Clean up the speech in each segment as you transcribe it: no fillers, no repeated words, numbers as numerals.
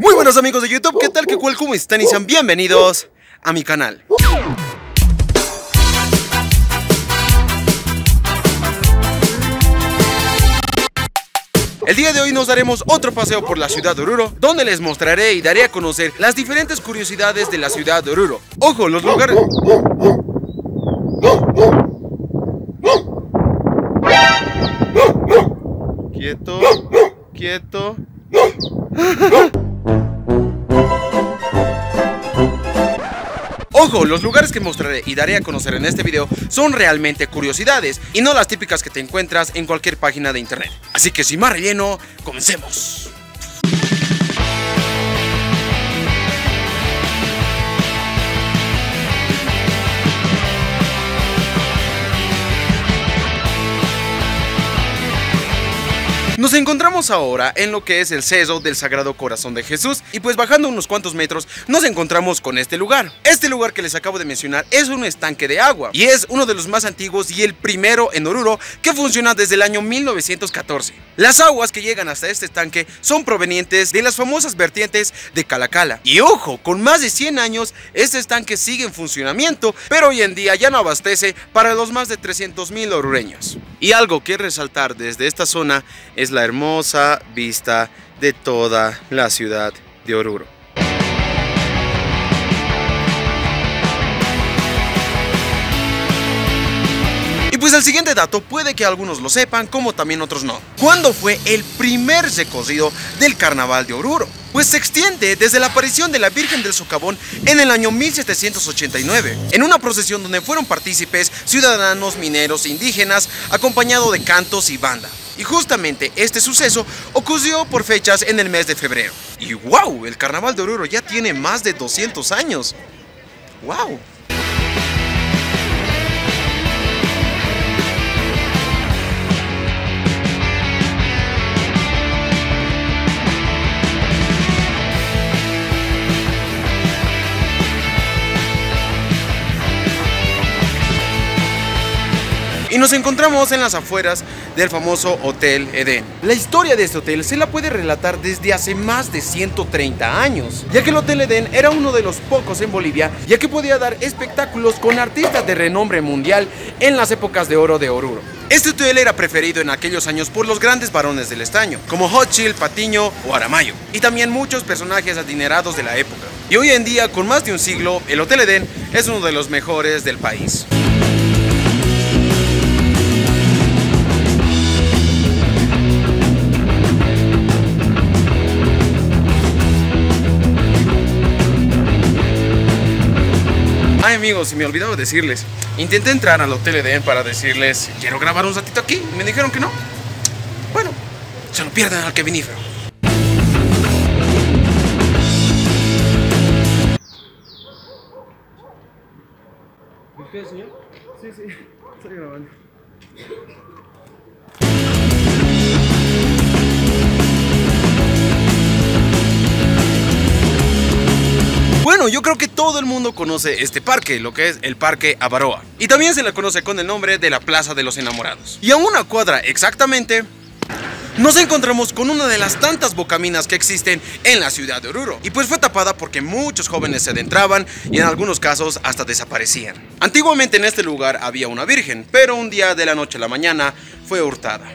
Muy buenos amigos de YouTube, ¿qué tal? ¿Qué cual? ¿Cómo están? Y sean bienvenidos a mi canal. El día de hoy nos daremos otro paseo por la ciudad de Oruro, donde les mostraré y daré a conocer las diferentes curiosidades de la ciudad de Oruro. ¡Ojo, los lugares! Quieto, quieto. Ojo, los lugares que mostraré y daré a conocer en este video son realmente curiosidades y no las típicas que te encuentras en cualquier página de internet. Así que sin más relleno, comencemos. Nos encontramos ahora en lo que es el Cerro del Sagrado Corazón de Jesús y pues bajando unos cuantos metros nos encontramos con este lugar. Este lugar que les acabo de mencionar es un estanque de agua y es uno de los más antiguos y el primero en Oruro que funciona desde el año 1914. Las aguas que llegan hasta este estanque son provenientes de las famosas vertientes de Calacala. Y ojo, con más de 100 años este estanque sigue en funcionamiento, pero hoy en día ya no abastece para los más de 300.000 orureños. Y algo que resaltar desde esta zona es la hermosa vista de toda la ciudad de Oruro. Y pues el siguiente dato puede que algunos lo sepan, como también otros no. ¿Cuándo fue el primer recorrido del Carnaval de Oruro? Pues se extiende desde la aparición de la Virgen del Socavón en el año 1789, en una procesión donde fueron partícipes ciudadanos, mineros, indígenas, acompañado de cantos y banda. Y justamente este suceso ocurrió por fechas en el mes de febrero. Y wow, el Carnaval de Oruro ya tiene más de 200 años. Wow. Y nos encontramos en las afueras del famoso Hotel Edén. La historia de este hotel se la puede relatar desde hace más de 130 años, ya que el Hotel Edén era uno de los pocos en Bolivia, ya que podía dar espectáculos con artistas de renombre mundial en las épocas de oro de Oruro. Este hotel era preferido en aquellos años por los grandes varones del estaño, como Hochschild, Patiño o Aramayo, y también muchos personajes adinerados de la época. Y hoy en día, con más de un siglo, el Hotel Edén es uno de los mejores del país. Ay, amigos, me he olvidado decirles, intenté entrar al Hotel Edén para decirles quiero grabar un ratito aquí, me dijeron que no. Bueno, se lo pierden al Kevinifero. ¿Qué, señor? Sí, estoy grabando. Bueno, yo creo que todo el mundo conoce este parque, lo que es el Parque Avaroa. Y también se la conoce con el nombre de la Plaza de los Enamorados. Y a una cuadra exactamente, nos encontramos con una de las tantas bocaminas que existen en la ciudad de Oruro. Y pues fue tapada porque muchos jóvenes se adentraban y en algunos casos hasta desaparecían. Antiguamente en este lugar había una virgen, pero un día de la noche a la mañana fue hurtada.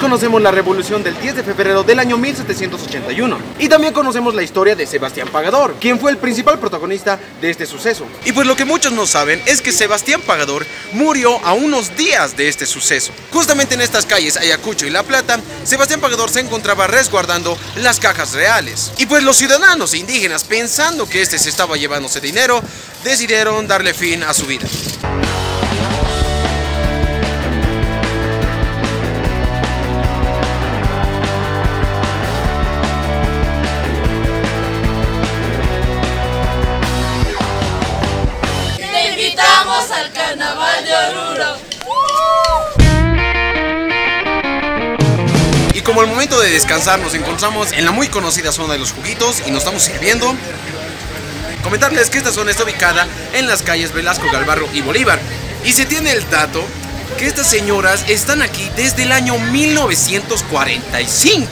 Conocemos la revolución del 10 de febrero del año 1781 y también conocemos la historia de Sebastián Pagador, quien fue el principal protagonista de este suceso. Y pues lo que muchos no saben es que Sebastián Pagador murió a unos días de este suceso. Justamente en estas calles Ayacucho y La Plata, Sebastián Pagador se encontraba resguardando las cajas reales. Y pues los ciudadanos indígenas, pensando que este se estaba llevándose dinero, decidieron darle fin a su vida. Al Carnaval de Oruro. Y como al momento de descansar nos encontramos en la muy conocida zona de los juguitos y nos estamos sirviendo. Comentarles que esta zona está ubicada en las calles Velasco, Galvarro y Bolívar. Y se tiene el dato que estas señoras están aquí desde el año 1945.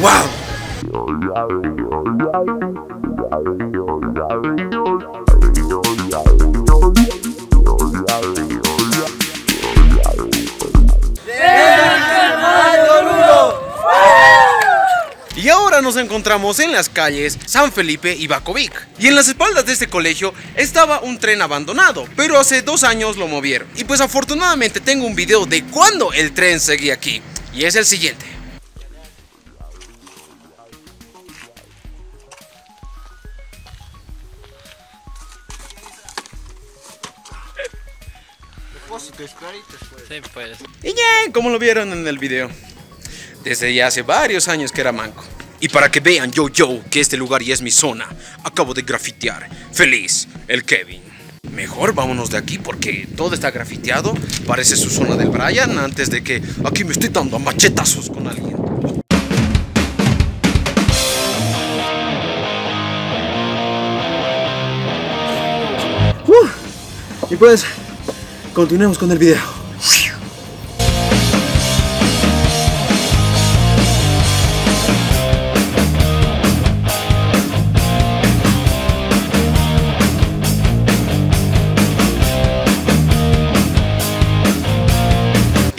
¡Wow! Y ahora nos encontramos en las calles San Felipe y Bacovic. Y en las espaldas de este colegio estaba un tren abandonado, pero hace 2 años lo movieron. Y pues afortunadamente tengo un video de cuando el tren seguía aquí. Y es el siguiente. Sí, pues. Y ya, como lo vieron en el video, desde ya hace varios años que era manco. Y para que vean yo que este lugar ya es mi zona, acabo de grafitear. Feliz, el Kevin. Mejor vámonos de aquí porque todo está grafiteado. Parece su zona del Brian antes de que aquí me estoy dando a machetazos con alguien. Y pues, continuemos con el video.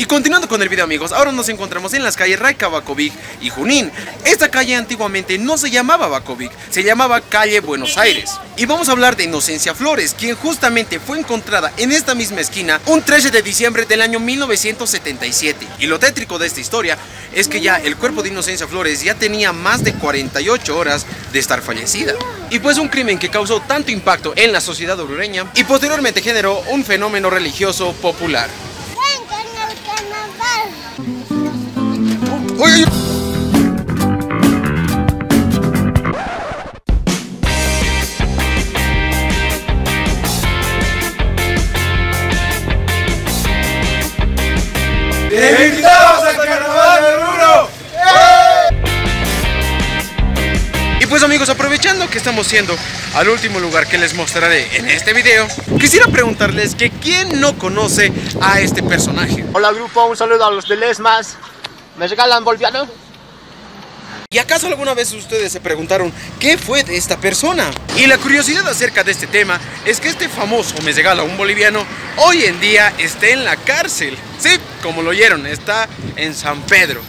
Continuando con el video, amigos, ahora nos encontramos en las calles Raica, Bacovic y Junín. Esta calle antiguamente no se llamaba Bacovic, se llamaba calle Buenos Aires. Y vamos a hablar de Inocencia Flores, quien justamente fue encontrada en esta misma esquina un 13 de diciembre del año 1977. Y lo tétrico de esta historia es que ya el cuerpo de Inocencia Flores ya tenía más de 48 horas de estar fallecida. Y pues un crimen que causó tanto impacto en la sociedad orureña y posteriormente generó un fenómeno religioso popular. ¡Te invitamos al Carnaval de Oruro! Y pues amigos, aprovechando que estamos yendo al último lugar que les mostraré en este video, quisiera preguntarles que quién no conoce a este personaje. Hola grupo, un saludo a los de Lesmas. ¿Me regalan boliviano? ¿Y acaso alguna vez ustedes se preguntaron qué fue de esta persona? Y la curiosidad acerca de este tema es que este famoso me regala un boliviano hoy en día está en la cárcel. Sí, como lo oyeron, está en San Pedro.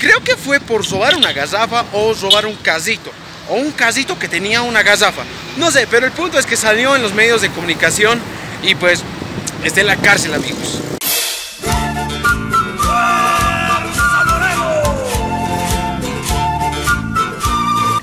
Creo que fue por robar una garrafa o robar un casito. O un casito que tenía una garrafa. No sé, pero el punto es que salió en los medios de comunicación y pues está en la cárcel, amigos.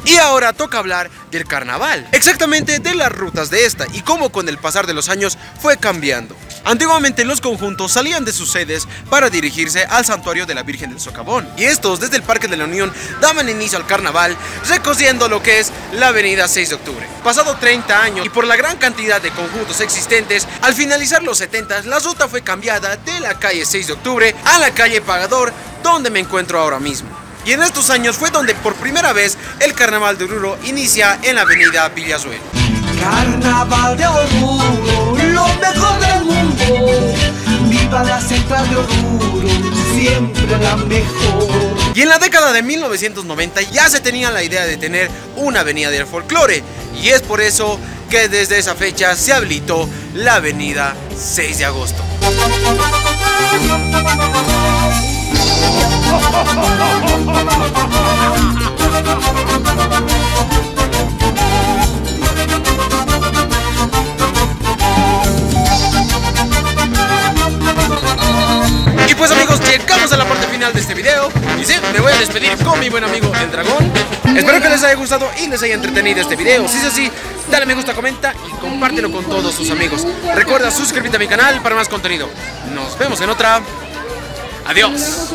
Y ahora toca hablar del carnaval, exactamente de las rutas de esta y cómo con el pasar de los años fue cambiando. Antiguamente los conjuntos salían de sus sedes para dirigirse al santuario de la Virgen del Socavón y estos desde el Parque de la Unión daban inicio al carnaval recorriendo lo que es la avenida 6 de octubre. Pasado 30 años y por la gran cantidad de conjuntos existentes, al finalizar los 70 la ruta fue cambiada de la calle 6 de octubre a la calle Pagador, donde me encuentro ahora mismo. Y en estos años fue donde por primera vez el Carnaval de Oruro inicia en la avenida Villazuel. Carnaval de Oruro, lo mejor del mundo. Viva la central de Oruro, siempre la mejor. Y en la década de 1990 ya se tenía la idea de tener una avenida del folclore. Y es por eso que desde esa fecha se habilitó la avenida 6 de agosto. Y pues amigos, llegamos a la parte final de este video. Y sí, me voy a despedir con mi buen amigo el dragón. Espero que les haya gustado y les haya entretenido este video. Si es así, dale me gusta, comenta y compártelo con todos tus amigos. Recuerda suscribirte a mi canal para más contenido. Nos vemos en otra. Adiós.